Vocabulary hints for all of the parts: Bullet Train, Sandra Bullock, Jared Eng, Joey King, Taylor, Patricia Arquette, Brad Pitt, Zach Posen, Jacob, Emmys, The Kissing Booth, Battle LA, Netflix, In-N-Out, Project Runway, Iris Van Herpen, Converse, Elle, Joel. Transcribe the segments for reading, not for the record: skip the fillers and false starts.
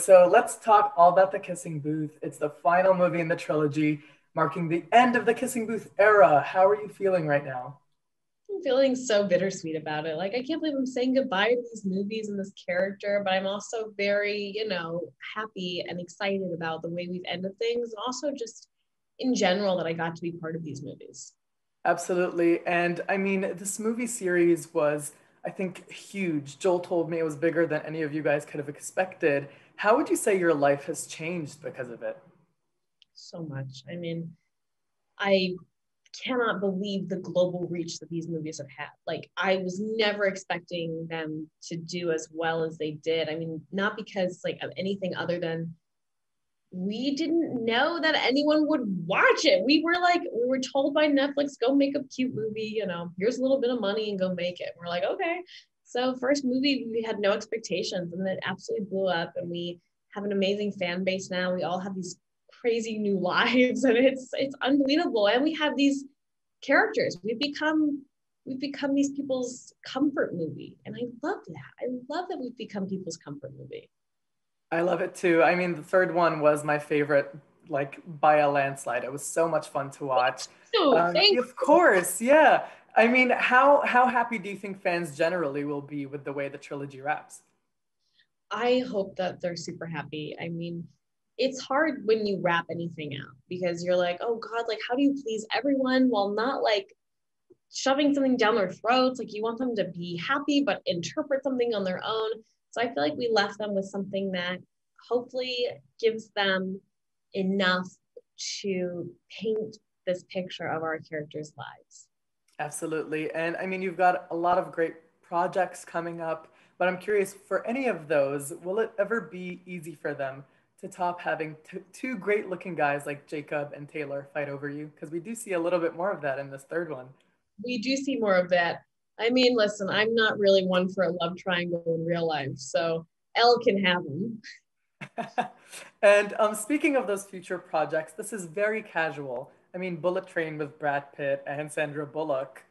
So let's talk all about The Kissing Booth. It's the final movie in the trilogy, marking the end of the Kissing Booth era. How are you feeling right now? I'm feeling so bittersweet about it. Like, I can't believe I'm saying goodbye to these movies and this character, but I'm also very, happy and excited about the way we've ended things, and also just in general that I got to be part of these movies. Absolutely. And I mean, this movie series was, I think, huge. Joel told me it was bigger than any of you guys could have expected. How would you say your life has changed because of it? So much. I mean, I cannot believe the global reach that these movies have had. Like, I was never expecting them to do as well as they did. I mean, not because of anything other than we didn't know that anyone would watch it. We were told by Netflix, go make a cute movie, here's a little bit of money and go make it. We're like, okay. So first movie, we had no expectations, and it absolutely blew up, and we have an amazing fan base now. We all have these crazy new lives, and it's unbelievable. And we have these characters. We've become these people's comfort movie. And I love that. I love that we've become people's comfort movie. I love it too. I mean, the third one was my favorite, by a landslide. It was so much fun to watch. Of course, yeah. I mean, how happy do you think fans generally will be with the way the trilogy wraps? I hope that they're super happy. I mean, it's hard when you wrap anything out, because you're like, oh God, how do you please everyone while not shoving something down their throats? You want them to be happy, but interpret something on their own. So I feel like we left them with something that hopefully gives them enough to paint this picture of our characters' lives. Absolutely. And I mean, you've got a lot of great projects coming up, but I'm curious, for any of those, will it ever be easy for them to top having two great looking guys like Jacob and Taylor fight over you? Because we do see a little bit more of that in this third one. We do see more of that. I mean, listen, I'm not really one for a love triangle in real life, so Elle can have them. And speaking of those future projects, this is very casual. I mean, Bullet Train with Brad Pitt and Sandra Bullock,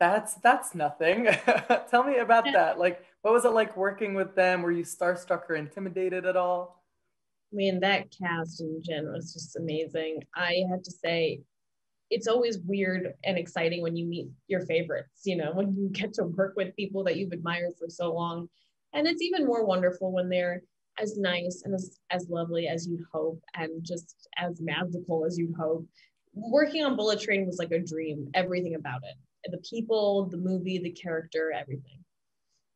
that's nothing. Tell me about that. What was it like working with them? Were you starstruck or intimidated at all? I mean, that cast in general is just amazing. I have to say, it's always weird and exciting when you meet your favorites, when you get to work with people that you've admired for so long. And it's even more wonderful when they're as nice and as lovely as you'd hope, and just as magical as you'd hope. Working on Bullet Train was a dream, everything about it. The people, the movie, the character, everything.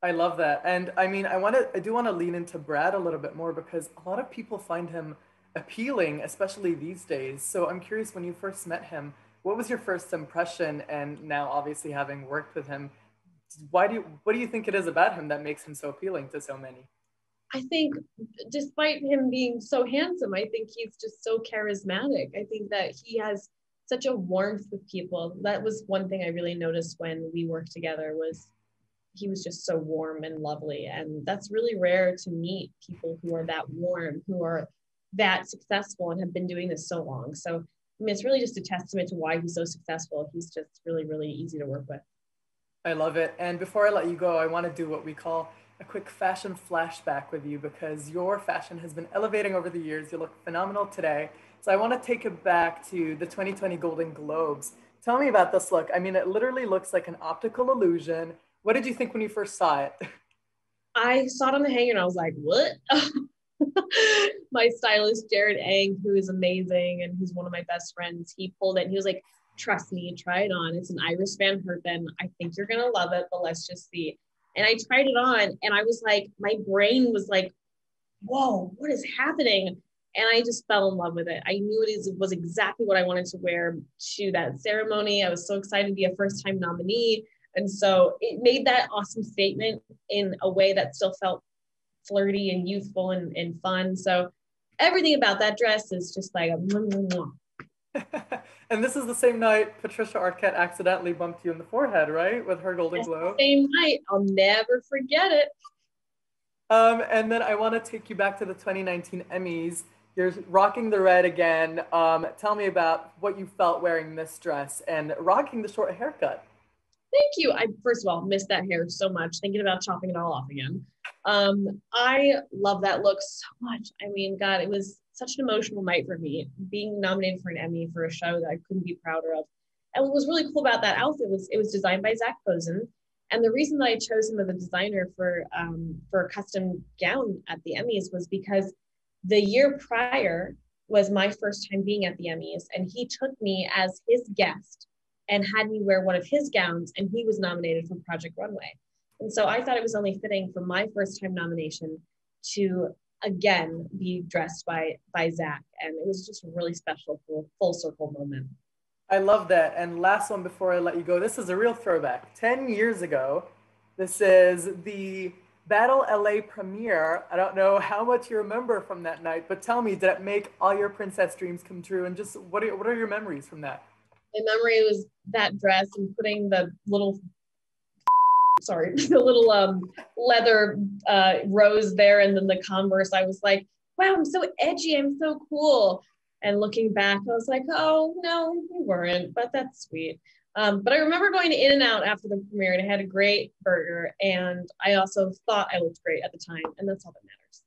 I love that. And I mean, I do want to lean into Brad a little bit more, because a lot of people find him appealing, especially these days. So I'm curious, when you first met him, what was your first impression? And now obviously having worked with him, what do you think it is about him that makes him so appealing to so many? I think despite him being so handsome, I think he's just so charismatic. I think that he has such a warmth with people. That was one thing I really noticed when we worked together, was he was just so warm and lovely. And that's really rare to meet people who are that warm, who are that successful and have been doing this so long. So, I mean, it's really just a testament to why he's so successful. He's just really, really easy to work with. I love it. And before I let you go, I want to do what we call a quick fashion flashback with you, because your fashion has been elevating over the years. You look phenomenal today. So I want to take it back to the 2020 Golden Globes. Tell me about this look. I mean, it literally looks like an optical illusion. What did you think when you first saw it? I saw it on the hanger and I was like, what? My stylist, Jared Eng, who is amazing and who's one of my best friends, he pulled it and he was like, trust me, try it on. It's an Iris Van Herpen. I think you're going to love it, but let's just see. And I tried it on and I was like, my brain was like, whoa, what is happening? And I just fell in love with it. I knew it was exactly what I wanted to wear to that ceremony. I was so excited to be a first-time nominee. And so it made that awesome statement in a way that still felt flirty and youthful and fun. So everything about that dress is just like a And this is the same night Patricia Arquette accidentally bumped you in the forehead, right? With her Golden Globe. Same night. I'll never forget it. And then I want to take you back to the 2019 Emmys. You're rocking the red again. Tell me about what you felt wearing this dress and rocking the short haircut. Thank you. I, first of all, missed that hair so much. Thinking about chopping it all off again. I love that look so much. I mean, God, it was such an emotional night for me, being nominated for an Emmy for a show that I couldn't be prouder of. And what was really cool about that outfit was it was designed by Zach Posen. And the reason that I chose him as a designer for a custom gown at the Emmys was because the year prior was my first time being at the Emmys. And he took me as his guest and had me wear one of his gowns, and he was nominated for Project Runway. And so I thought it was only fitting for my first time nomination to again be dressed by Zach. And it was just a really special full circle moment. I love that. And last one before I let you go, this is a real throwback. 10 years ago, this is the Battle LA premiere. I don't know how much you remember from that night, but tell me, did it make all your princess dreams come true? And just what are your memories from that? My memory was that dress and putting the little, leather rose there, and then the Converse. I was like, wow, I'm so edgy, I'm so cool. And looking back, I was like, oh, no, we weren't, but that's sweet. But I remember going to In-N-Out after the premiere, and I had a great burger, and I also thought I looked great at the time, and that's all that matters.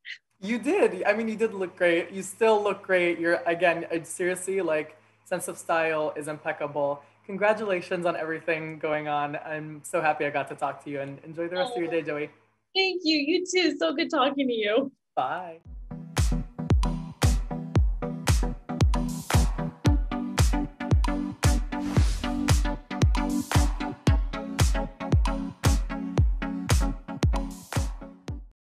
You did. I mean, you did look great. You still look great. You're, again, seriously, like, sense of style is impeccable. Congratulations on everything going on. I'm so happy I got to talk to you, and enjoy the rest of your day, Joey. Thank you. You too. So good talking to you. Bye.